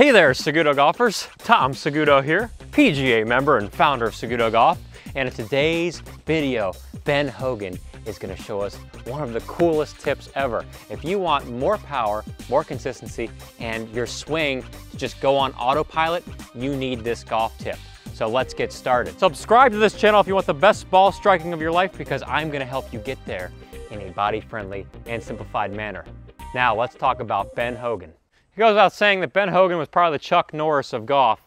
Hey there, Saguto golfers. Tom Saguto here, PGA member and founder of Saguto Golf. And in today's video, Ben Hogan is gonna show us one of the coolest tips ever. If you want more power, more consistency, and your swing to just go on autopilot, you need this golf tip. So let's get started. Subscribe to this channel if you want the best ball striking of your life, because I'm gonna help you get there in a body-friendly and simplified manner. Now let's talk about Ben Hogan. It goes without saying that Ben Hogan was probably the Chuck Norris of golf.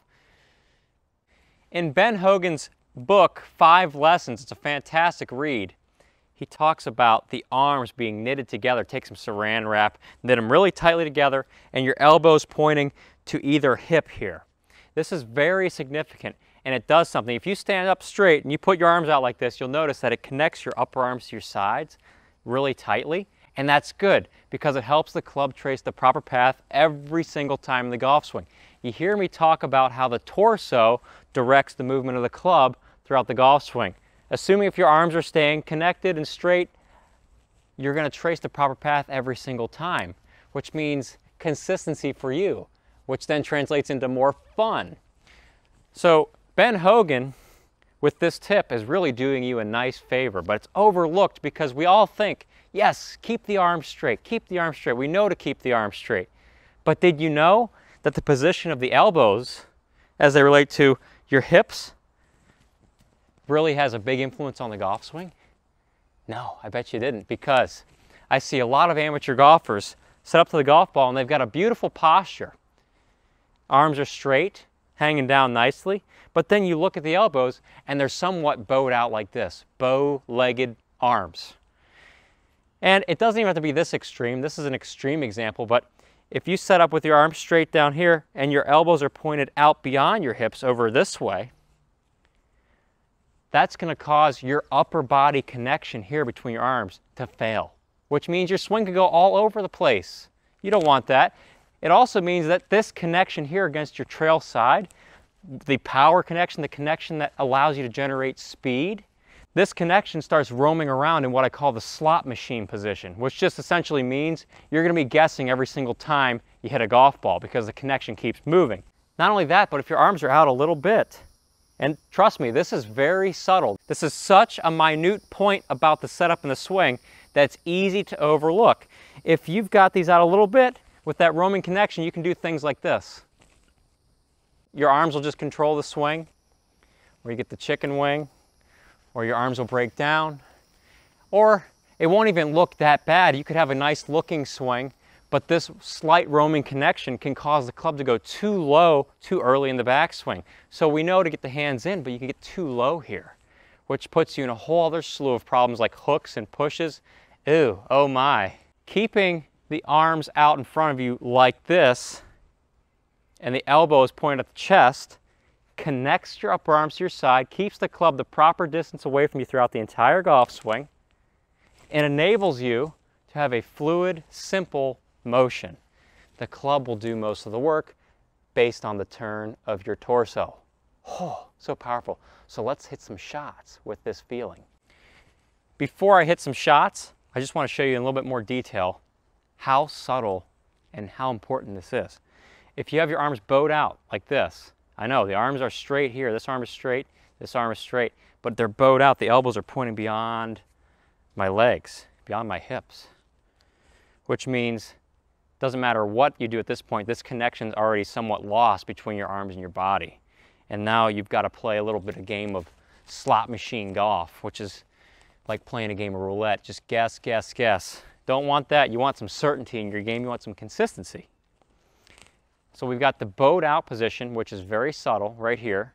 In Ben Hogan's book, 5 Lessons, it's a fantastic read. He talks about the arms being knitted together. Take some Saran wrap, knit them really tightly together, and your elbows pointing to either hip here. This is very significant, and it does something. If you stand up straight and you put your arms out like this, you'll notice that it connects your upper arms to your sides really tightly, and that's good because it helps the club trace the proper path every single time in the golf swing. You hear me talk about how the torso directs the movement of the club throughout the golf swing. Assuming if your arms are staying connected and straight, you're going to trace the proper path every single time, which means consistency for you, which then translates into more fun. So Ben Hogan, with this tip, is really doing you a nice favor, but it's overlooked because we all think, yes, keep the arms straight, keep the arms straight. We know to keep the arms straight. But did you know that the position of the elbows as they relate to your hips really has a big influence on the golf swing? No, I bet you didn't, because I see a lot of amateur golfers set up to the golf ball and they've got a beautiful posture. Arms are straight, hanging down nicely, but then you look at the elbows and they're somewhat bowed out like this, bow-legged arms. And it doesn't even have to be this extreme. This is an extreme example, but if you set up with your arms straight down here and your elbows are pointed out beyond your hips over this way, that's going to cause your upper body connection here between your arms to fail, which means your swing can go all over the place. You don't want that. It also means that this connection here against your trail side, the power connection, the connection that allows you to generate speed, this connection starts roaming around in what I call the slot machine position, which just essentially means you're going to be guessing every single time you hit a golf ball because the connection keeps moving. Not only that, but if your arms are out a little bit, and trust me, this is very subtle. This is such a minute point about the setup and the swing that's easy to overlook. If you've got these out a little bit, with that roaming connection, you can do things like this. Your arms will just control the swing, or you get the chicken wing, or your arms will break down, or it won't even look that bad. You could have a nice looking swing, but this slight roaming connection can cause the club to go too low too early in the backswing. So we know to get the hands in, but you can get too low here, which puts you in a whole other slew of problems like hooks and pushes. Ew, oh my. Keeping the arms out in front of you like this, and the elbows pointed at the chest, connects your upper arms to your side, keeps the club the proper distance away from you throughout the entire golf swing, and enables you to have a fluid, simple motion. The club will do most of the work based on the turn of your torso. Oh, so powerful. So let's hit some shots with this feeling. Before I hit some shots, I just want to show you in a little bit more detail how subtle and how important this is. If you have your arms bowed out like this, I know the arms are straight here, this arm is straight, this arm is straight, but they're bowed out, the elbows are pointing beyond my legs, beyond my hips, which means it doesn't matter what you do at this point, this connection's already somewhat lost between your arms and your body. And now you've got to play a little bit of game of slot machine golf, which is like playing a game of roulette, just guess, guess, guess. Don't want that. You want some certainty in your game. You want some consistency. So we've got the bowed out position, which is very subtle right here.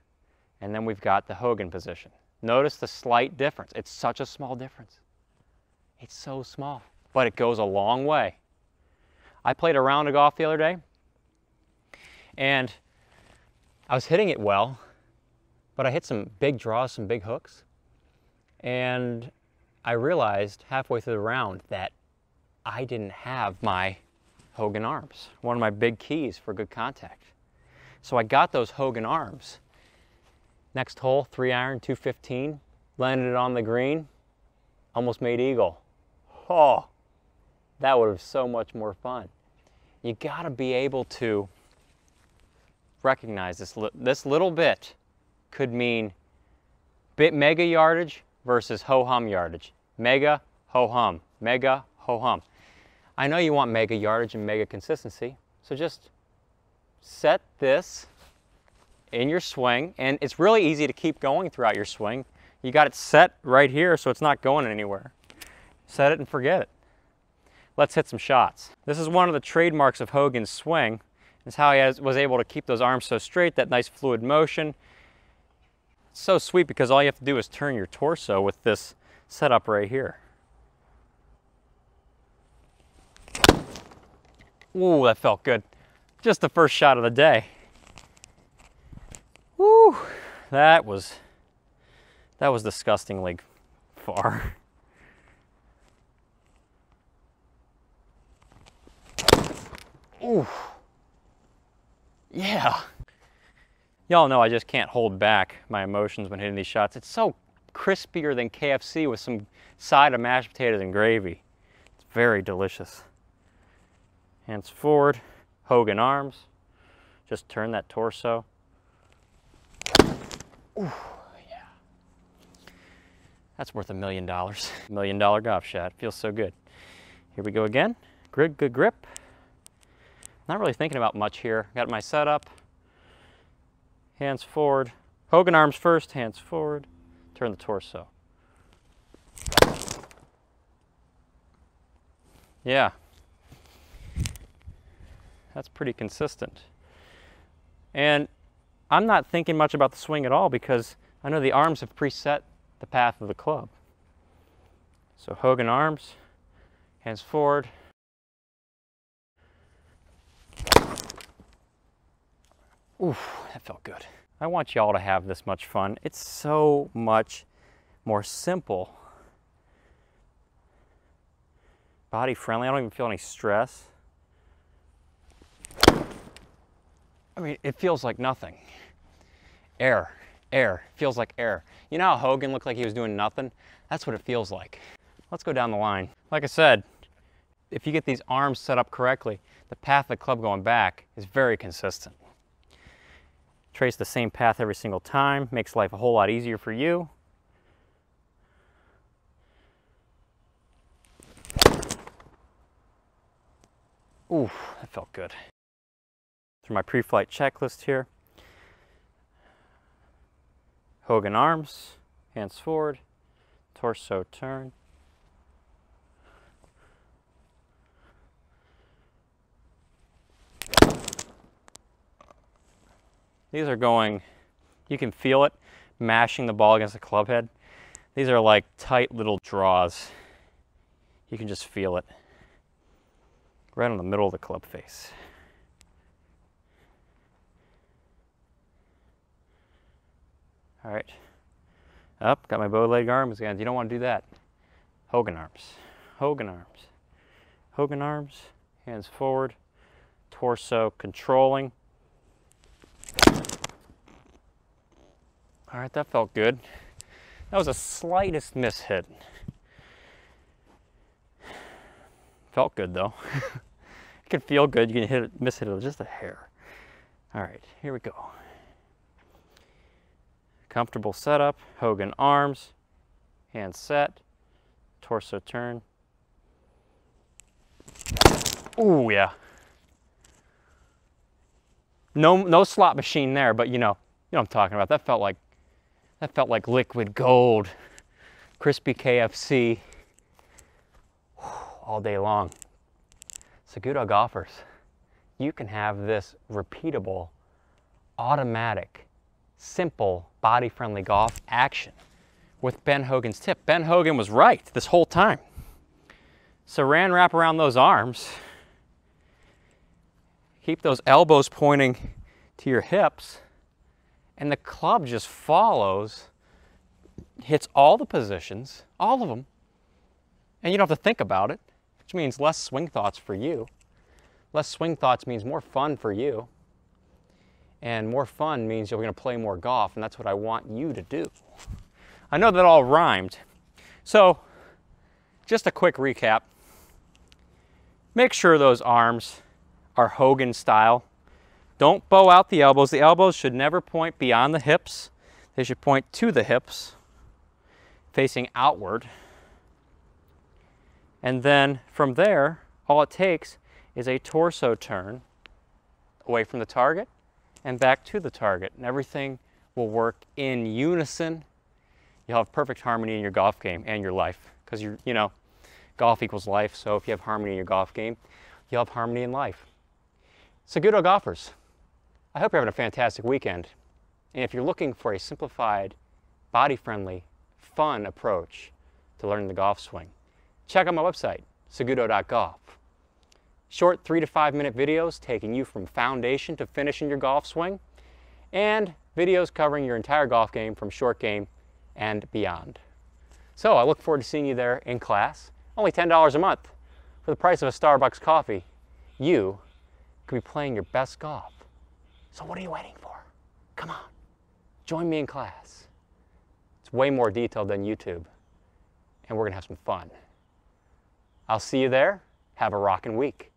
And then we've got the Hogan position. Notice the slight difference. It's such a small difference. It's so small, but it goes a long way. I played a round of golf the other day and I was hitting it well, but I hit some big draws, some big hooks. And I realized halfway through the round that I didn't have my Hogan arms, one of my big keys for good contact. So I got those Hogan arms. Next hole, 3-iron, 215, landed it on the green, almost made eagle. Oh, that would have been so much more fun. You gotta be able to recognize this little bit could mean bit mega yardage versus ho-hum yardage. Mega, ho-hum, mega, ho-hum. I know you want mega yardage and mega consistency, so just set this in your swing, and it's really easy to keep going throughout your swing. You got it set right here, so it's not going anywhere. Set it and forget it. Let's hit some shots. This is one of the trademarks of Hogan's swing. It's how he was able to keep those arms so straight, that nice fluid motion. It's so sweet because all you have to do is turn your torso with this setup right here. Ooh, that felt good. Just the first shot of the day. Woo, that was disgustingly far. Ooh. Yeah. Y'all know I just can't hold back my emotions when hitting these shots. It's so crispier than KFC with some side of mashed potatoes and gravy. It's very delicious. Hands forward, Hogan arms. Just turn that torso. Ooh, yeah. That's worth $1 million. $1 million golf shot. Feels so good. Here we go again. Good grip. Not really thinking about much here. Got my setup. Hands forward. Hogan arms first, hands forward. Turn the torso. Yeah. That's pretty consistent. And I'm not thinking much about the swing at all because I know the arms have preset the path of the club. So Hogan arms, hands forward. Oof, that felt good. I want y'all to have this much fun. It's so much more simple. Body friendly, I don't even feel any stress. I mean, it feels like nothing. Air, feels like air. You know how Hogan looked like he was doing nothing? That's what it feels like. Let's go down the line. Like I said, if you get these arms set up correctly, the path of the club going back is very consistent. Trace the same path every single time. Makes life a whole lot easier for you. Ooh, that felt good. Through my pre-flight checklist here. Hogan arms, hands forward, torso turn. These are going, you can feel it, mashing the ball against the club head. These are like tight little draws. You can just feel it. Right on the middle of the club face. All right, up, got my bow leg arms again. You don't want to do that. Hogan arms, Hogan arms, Hogan arms, hands forward, torso controlling. All right, that felt good. That was the slightest mishit. Felt good though. It can feel good. You can hit it, miss it just a hair. All right, here we go. Comfortable setup. Hogan arms, hand set, torso turn. Ooh, yeah. No slot machine there, but you know what I'm talking about. That felt like liquid gold, crispy KFC, all day long. Saguto golfers, you can have this repeatable, automatic, simple, body-friendly golf action with Ben Hogan's tip. Ben Hogan was right this whole time. Saran wrap around those arms. Keep those elbows pointing to your hips, and the club just follows, hits all the positions, all of them, and you don't have to think about it, which means less swing thoughts for you. Less swing thoughts means more fun for you, and more fun means you're gonna play more golf, and that's what I want you to do. I know that all rhymed. So, just a quick recap. Make sure those arms are Hogan style. Don't bow out the elbows. The elbows should never point beyond the hips. They should point to the hips, facing outward. And then from there, all it takes is a torso turn away from the target and back to the target. And everything will work in unison. You'll have perfect harmony in your golf game and your life. Because you know, golf equals life. So if you have harmony in your golf game, you'll have harmony in life. Saguto golfers, I hope you're having a fantastic weekend. And if you're looking for a simplified, body-friendly, fun approach to learning the golf swing, check out my website, saguto.golf. Short 3 to 5 minute videos taking you from foundation to finish in your golf swing, and videos covering your entire golf game from short game and beyond. So I look forward to seeing you there in class. Only $10 a month. For the price of a Starbucks coffee, you could be playing your best golf. So what are you waiting for? Come on, join me in class. It's way more detailed than YouTube, and we're gonna have some fun. I'll see you there. Have a rockin' week.